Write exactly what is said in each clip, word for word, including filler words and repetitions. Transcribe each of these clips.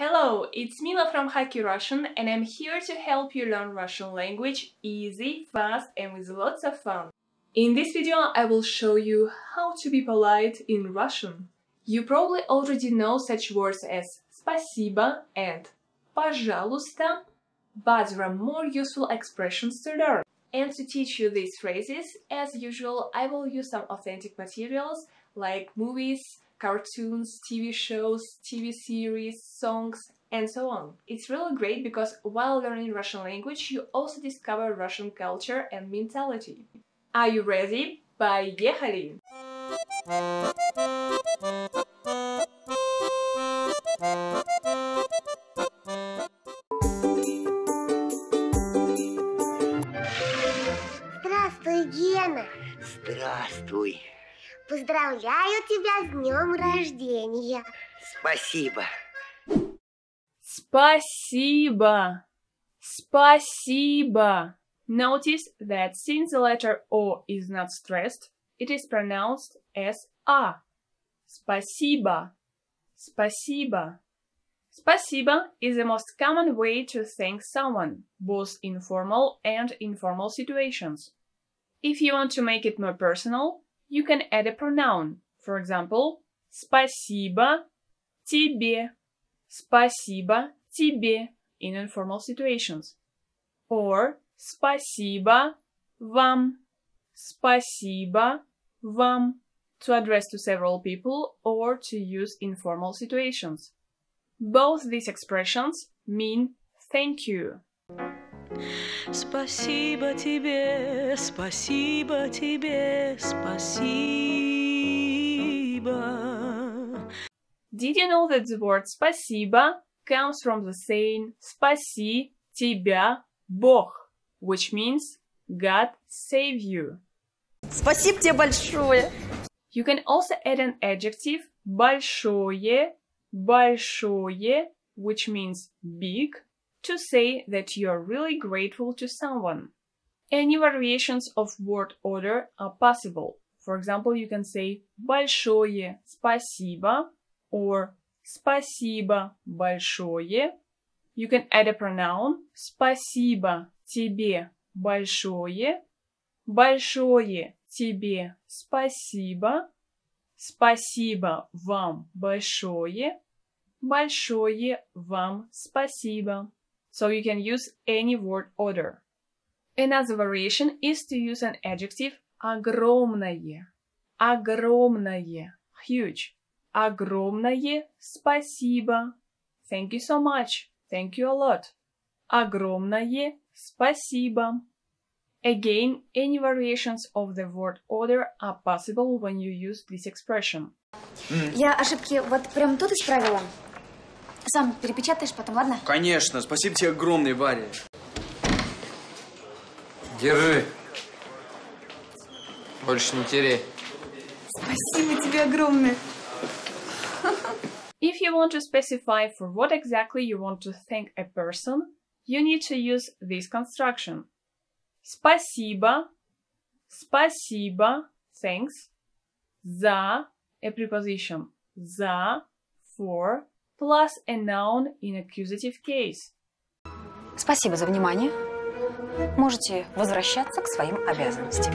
Hello, it's Mila from Hack Your Russian, and I'm here to help you learn Russian language easy, fast, and with lots of fun. In this video, I will show you how to be polite in Russian. You probably already know such words as спасибо and пожалуйста, but there are more useful expressions to learn. And to teach you these phrases, as usual, I will use some authentic materials like movies, cartoons, T V shows, T V series, songs, and so on. It's really great because while learning Russian language, you also discover Russian culture and mentality. Are you ready? Поехали! Здравствуй, Гена! Здравствуй! Поздравляю тебя с днем рождения! Спасибо! Спасибо! Спасибо! Notice that since the letter O is not stressed, it is pronounced as A. Спасибо! Спасибо! Спасибо is the most common way to thank someone, both in formal and informal situations. If you want to make it more personal, you can add a pronoun. For example, спасибо тебе. Спасибо тебе in informal situations. Or спасибо вам. Спасибо вам to address to several people or to use in formal situations. Both these expressions mean thank you. Спасибо тебе, спасибо тебе, спасибо. Did you know that the word спасибо comes from the saying спаси тебя Бог, which means God save you. Спасибо тебе большое. You can also add an adjective большое, большое, which means big, to say that you are really grateful to someone. Any variations of word order are possible. For example, you can say большое спасибо or спасибо большое. You can add a pronoun спасибо тебе большое, большое тебе спасибо, спасибо вам большое, большое вам спасибо. So you can use any word order. Another variation is to use an adjective огромное. Огромное, huge. Огромное спасибо. Thank you so much. Thank you a lot. Огромное спасибо. Again, any variations of the word order are possible when you use this expression. Я ошибки вот прям тут исправила. Сам перепечатаешь потом, ладно? Конечно. Спасибо тебе огромное, Варя. Держи. Больше не теряй. Спасибо тебе огромное. If you want to specify for what exactly you want to thank a person, you need to use this construction. Спасибо, спасибо, thanks, за, a preposition, за, for, plus a noun in accusative case. Спасибо за внимание. Можете возвращаться к своим обязанностям.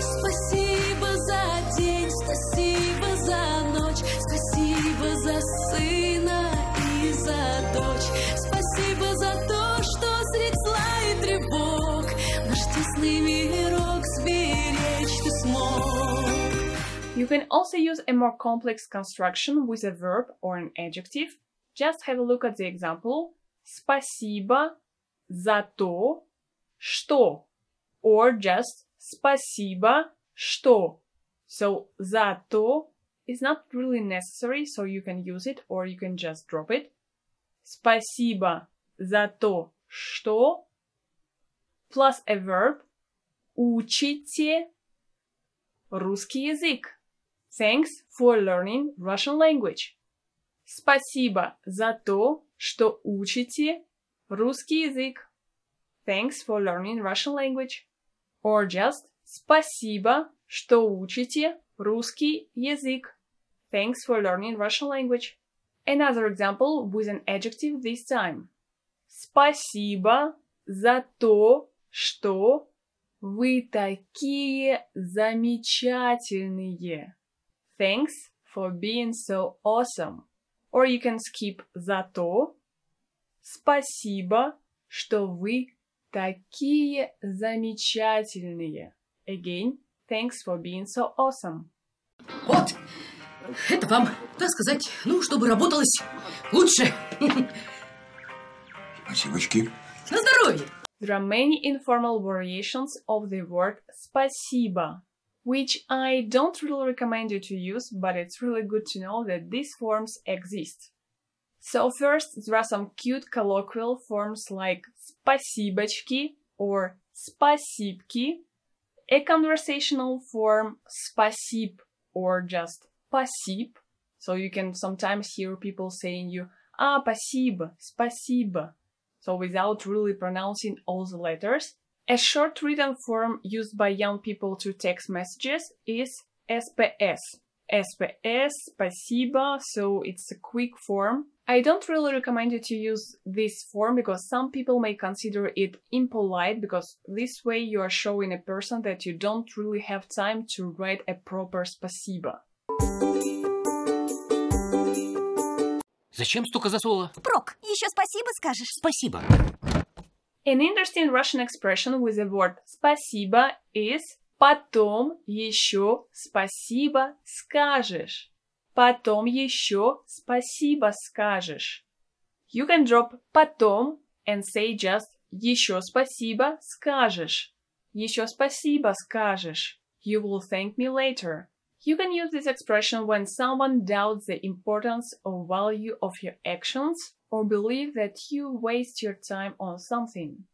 Спасибо за день, спасибо за ночь, спасибо за сына и за дочь. Спасибо за то, что средь зла и тревог наш тесный мирок сберечь ты смог. You can also use a more complex construction with a verb or an adjective. Just have a look at the example. Спасибо за то, что. Or just спасибо, что. So, за то is not really necessary, so you can use it or you can just drop it. Спасибо за то, что. Plus a verb. Учите русский язык. Thanks for learning Russian language. Спасибо за то, что учите русский язык. Thanks for learning Russian language. Or just спасибо, что учите русский язык. Thanks for learning Russian language. Another example with an adjective this time. Спасибо за то, что вы такие замечательные. Thanks for being so awesome. Or you can skip за то. Спасибо, что вы такие замечательные. Again, thanks for being so awesome. Вот, это вам, так сказать, ну, чтобы работалось лучше. Спасибочки. На здоровье. There are many informal variations of the word спасибо, which I don't really recommend you to use, but it's really good to know that these forms exist. So first, there are some cute colloquial forms like спасибочки or спасибки, a conversational form спасиб or just спасиб. So you can sometimes hear people saying you ah, спасибо, спасибо. So without really pronouncing all the letters. A short written form used by young people to text messages is эс пэ эс. эс пэ эс, спасибо, so it's a quick form. I don't really recommend you to use this form because some people may consider it impolite, because this way you are showing a person that you don't really have time to write a proper спасибо. Зачем столько засола? Прок, еще спасибо скажешь? Спасибо. An interesting Russian expression with the word спасибо is потом еще спасибо скажешь. Потом еще спасибо скажешь. You can drop потом and say just еще спасибо скажешь. Еще спасибо скажешь. You will thank me later. You can use this expression when someone doubts the importance or value of your actions, or believe that you waste your time on something.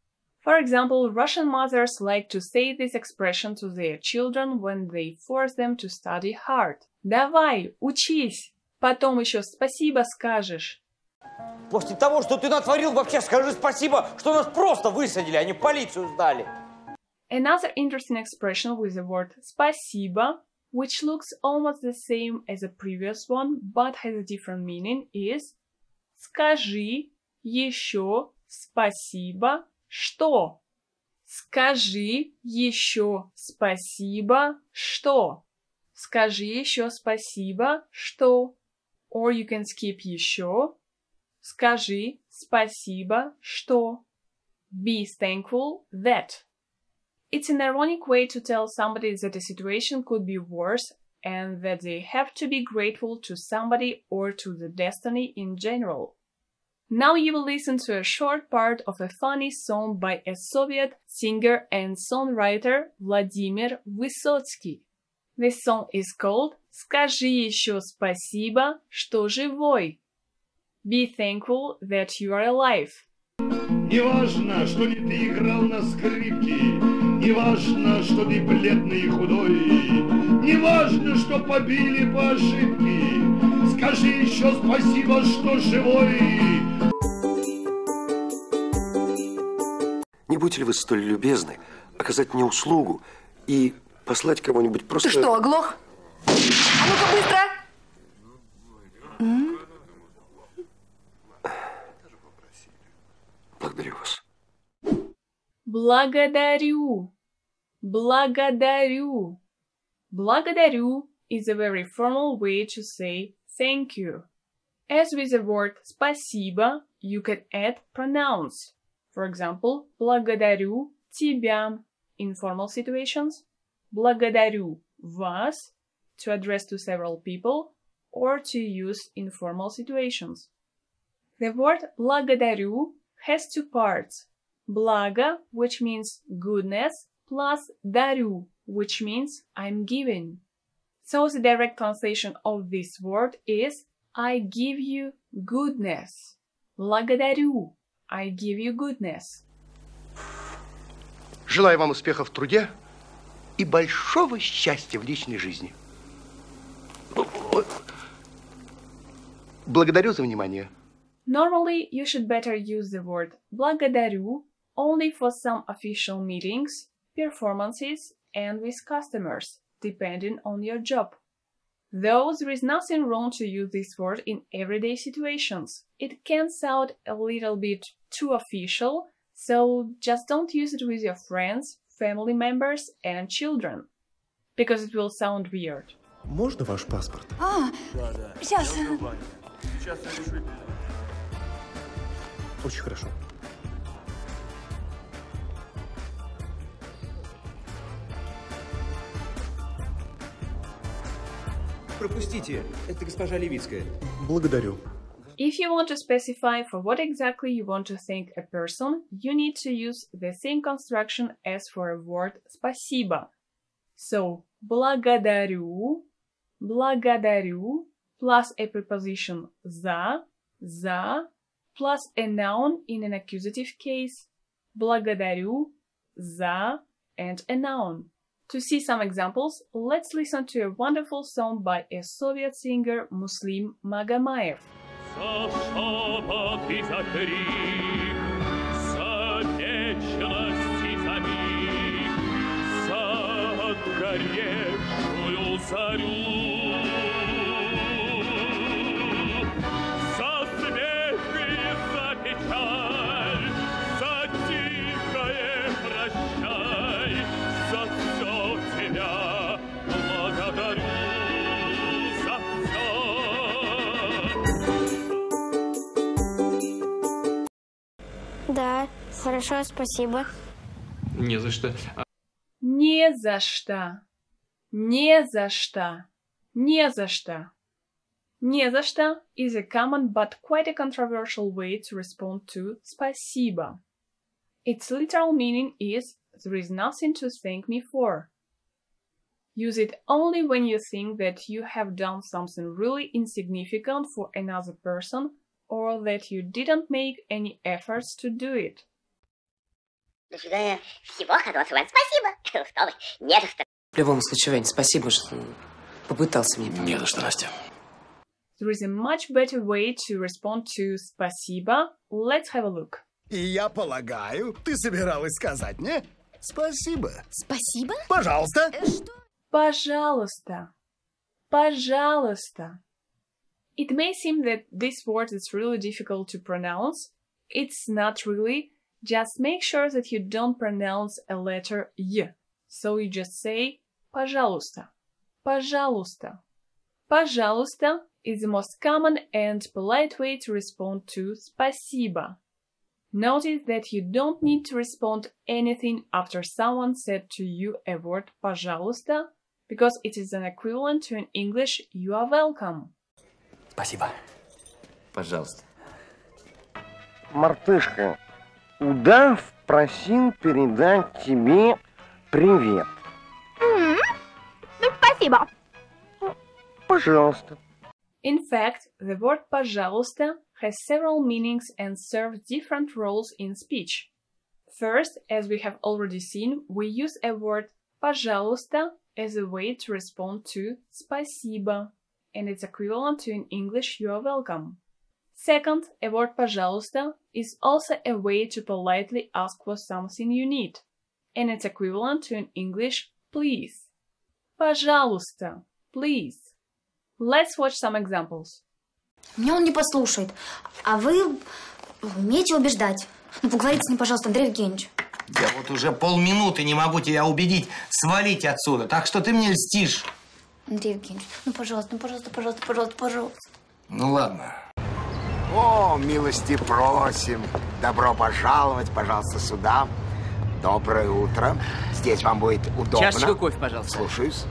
For example, Russian mothers like to say this expression to their children when they force them to study hard. Давай, учись! Потом еще спасибо скажешь. После того, что ты натворил, вообще скажи спасибо, что нас просто высадили, а не полицию сдали. Another interesting expression with the word спасибо, which looks almost the same as the previous one, but has a different meaning, is скажи еще спасибо, что? Скажи еще спасибо, что? Скажи еще спасибо, что? Or you can skip еще. Скажи спасибо, что? Be thankful that. It's an ironic way to tell somebody that a situation could be worse and that they have to be grateful to somebody or to the destiny in general. Now you will listen to a short part of a funny song by a Soviet singer and songwriter Vladimir Vysotsky. This song is called «Скажи еще спасибо, что живой». Be thankful that you are alive. Не важно, что не ты играл на скрипке. Не важно, что ты бледный и худой, не важно, что побили по ошибке, скажи еще спасибо, что живой. Не будете ли вы столь любезны оказать мне услугу и послать кого-нибудь просто... Ты что, оглох? А ну-ка быстро! М? Благодарю вас. Благодарю, благодарю. Благодарю is a very formal way to say thank you. As with the word спасибо, you can add pronouns. For example, благодарю тебя in formal situations, благодарю вас to address to several people or to use in formal situations. The word благодарю has two parts. Blaga, which means goodness, plus daru, which means I'm giving. So the direct translation of this word is I give you goodness. Благодарю. I give you goodness. Желаю вам успеха в труде и большого счастья в личной жизни. Благодарю за внимание. Normally, you should better use the word благодарю only for some official meetings, performances, and with customers, depending on your job. Though there is nothing wrong to use this word in everyday situations, it can sound a little bit too official, so just don't use it with your friends, family members and children, because it will sound weird. Можно ваш паспорт? А, сейчас. Сейчас я решу. Очень хорошо. Пропустите, это госпожа Левицкая. Благодарю. If you want to specify for what exactly you want to thank a person, you need to use the same construction as for a word спасибо. So, благодарю, благодарю, plus a preposition за, за, plus a noun in an accusative case, благодарю, за, and a noun. To see some examples, let's listen to a wonderful song by a Soviet singer Muslim Magomayev. Да, хорошо, спасибо. Не за что. Не за что. Не за что. Не за что. Не за что is a common but quite a controversial way to respond to спасибо. Its literal meaning is there is nothing to thank me for. Use it only when you think that you have done something really insignificant for another person, or that you didn't make any efforts to do it. До свидания. Всего хорошего. Спасибо. Что вы? Не за что. В любом случае, Вань, спасибо, что попытался мне помочь. Не за что, Настя. There is a much better way to respond to спасибо. Let's have a look. И я полагаю, ты собиралась сказать мне спасибо. Спасибо? Пожалуйста. Э, что? Пожалуйста. Пожалуйста. It may seem that this word is really difficult to pronounce. It's not really. Just make sure that you don't pronounce a letter Y. So you just say пожалуйста. Пожалуйста. Пожалуйста is the most common and polite way to respond to спасибо. Notice that you don't need to respond anything after someone said to you a word пожалуйста, because it is an equivalent to in English you are welcome. Спасибо. Пожалуйста. Мартышка, удав просил передать тебе привет. Mm-hmm. Ну, спасибо. Пожалуйста. In fact, the word пожалуйста has several meanings and serves different roles in speech. First, as we have already seen, we use a word пожалуйста as a way to respond to спасибо, and it's equivalent to in English you are welcome. Second, a word пожалуйста is also a way to politely ask for something you need, and it's equivalent to in English please. Пожалуйста, please. Let's watch some examples. Меня он не послушает, а вы умеете убеждать. Ну, поговорите с ним, пожалуйста, Андрей Евгеньевич. Я вот уже полминуты не могу тебя убедить свалить отсюда, так что ты мне льстишь. Андрей Евгеньевич, ну, пожалуйста, ну, пожалуйста, пожалуйста, пожалуйста, пожалуйста. Ну, ладно. О, милости просим. Добро пожаловать, пожалуйста, сюда. Доброе утро. Здесь вам будет удобно. Чашечку кофе, пожалуйста. Слушаюсь.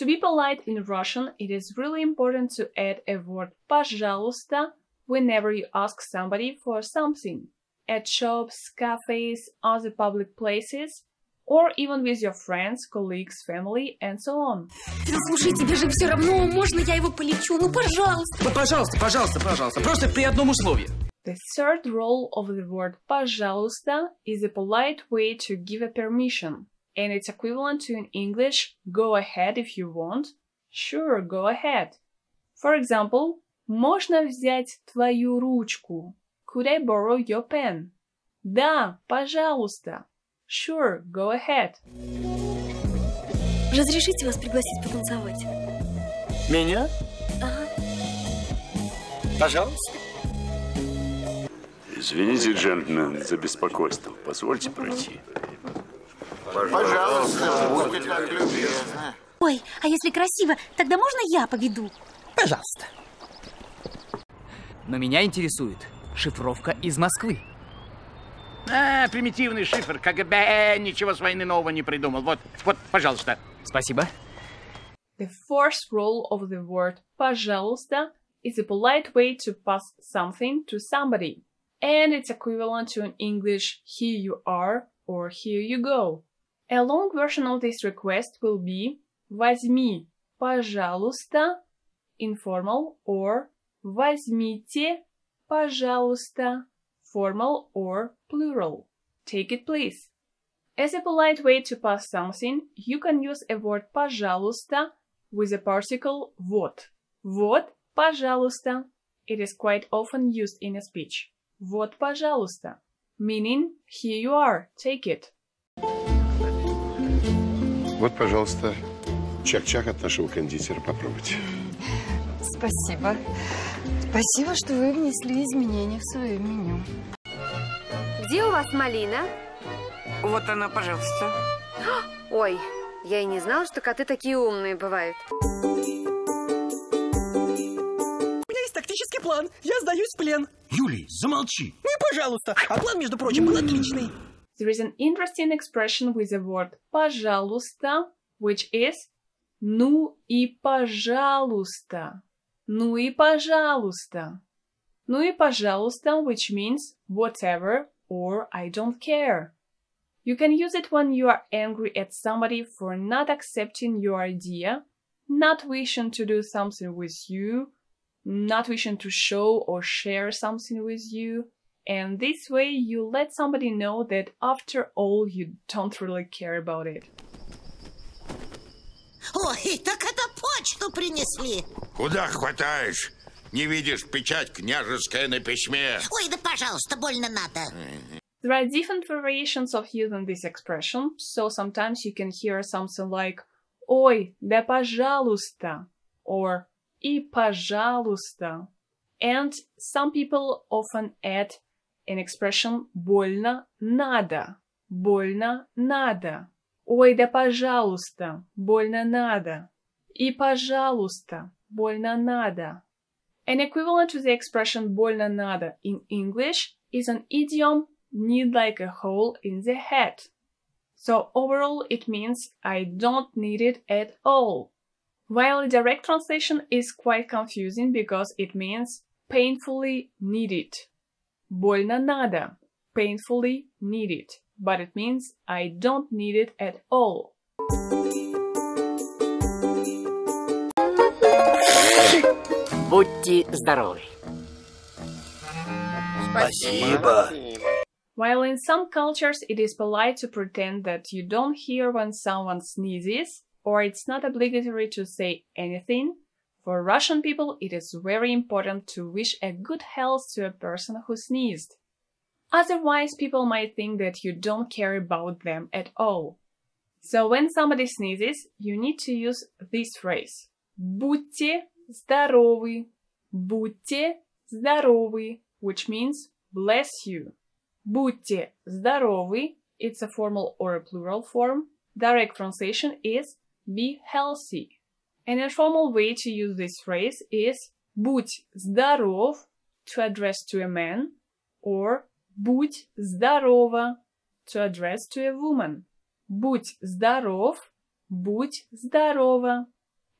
To be polite in Russian, it is really important to add a word пожалуйста whenever you ask somebody for something. At shops, cafes, other public places, or even with your friends, colleagues, family, and so on. Слушай, тебе же все равно, можно я его полечу? Ну, пожалуйста. Вот, пожалуйста, пожалуйста, пожалуйста. Просто при одном условии. The third role of the word пожалуйста is a polite way to give a permission, and it's equivalent to in English go ahead if you want. Sure, go ahead. For example, можно взять твою ручку? Could I borrow your pen? Да, пожалуйста. Sure, go ahead. Разрешите вас пригласить потанцевать? Меня? Ага. Пожалуйста. Извините, джентльмен, за беспокойство. Позвольте пройти. Пожалуйста, будьте так любезны. Ой, а если красиво, тогда можно я поведу? Пожалуйста. Но меня интересует шифровка из Москвы. А, примитивный шифр. КГБ ничего с войны нового не придумал. Вот, вот, пожалуйста. Спасибо. The fourth rule of the word пожалуйста is a polite way to pass something to somebody. And it's equivalent to an English here you are or here you go. A long version of this request will be возьми, пожалуйста, informal, or возьмите, пожалуйста, formal or plural. Take it, please. As a polite way to pass something, you can use a word пожалуйста with a particle вот. Вот, пожалуйста. It is quite often used in a speech. Вот, пожалуйста. Meaning, here you are, take it. Вот, пожалуйста, чак-чак от нашего кондитера попробуйте. Спасибо. Спасибо, что вы внесли изменения в свое меню. Где у вас малина? Вот она, пожалуйста. Ой, я и не знала, что коты такие умные бывают. У меня есть тактический план. Я сдаюсь в плен. Юлий, замолчи. Не, пожалуйста. А план, между прочим, был отличный. There is an interesting expression with the word пожалуйста, which is ну и пожалуйста. Ну и пожалуйста. Ну и пожалуйста, which means whatever or I don't care. You can use it when you are angry at somebody for not accepting your idea, not wishing to do something with you, not wishing to show or share something with you. And this way you let somebody know that after all you don't really care about it. Ой, так это почту принесли. Куда хватаешь? Не видишь печать княжеская на письме. Ой, да пожалуйста, больно надо. There are different variations of using this expression, so sometimes you can hear something like ой, да пожалуйста, or и пожалуйста. And some people often add an expression больно надо. Больно надо. Ой, да пожалуйста, больно надо. И пожалуйста, больно надо. An equivalent to the expression больно надо in English is an idiom need like a hole in the head. So overall it means I don't need it at all. While a direct translation is quite confusing because it means painfully need it. Больно надо. Painfully need it. But it means I don't need it at all. Будьте здоровы. Спасибо. While in some cultures it is polite to pretend that you don't hear when someone sneezes, or it's not obligatory to say anything, for Russian people it is very important to wish a good health to a person who sneezed. Otherwise, people might think that you don't care about them at all. So when somebody sneezes, you need to use this phrase. Будьте здоровы. Будьте здоровы, which means bless you. Будьте здоровы. It's a formal or a plural form. Direct translation is be healthy. An informal way to use this phrase is будь здоров to address to a man, or будь здорова to address to a woman. Будь здоров, будь здорова.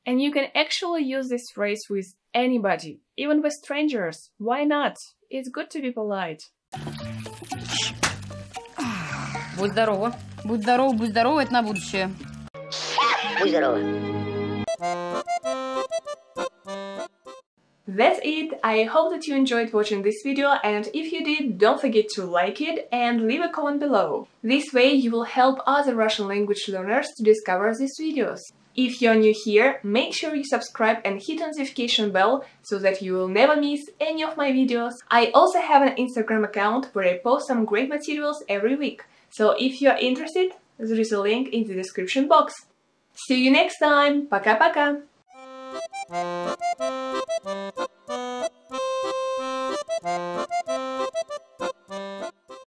And you can actually use this phrase with anybody, even with strangers. Why not? It's good to be polite. Будь здорова. Будь здорова, будь здорова, это на будущее. Будь здорова. That's it. I hope that you enjoyed watching this video, and if you did, don't forget to like it and leave a comment below. This way you will help other Russian language learners to discover these videos. If you're new here, make sure you subscribe and hit the notification bell so that you will never miss any of my videos. I also have an Instagram account where I post some great materials every week, so if you're interested, there is a link in the description box. See you next time! Пока-пока!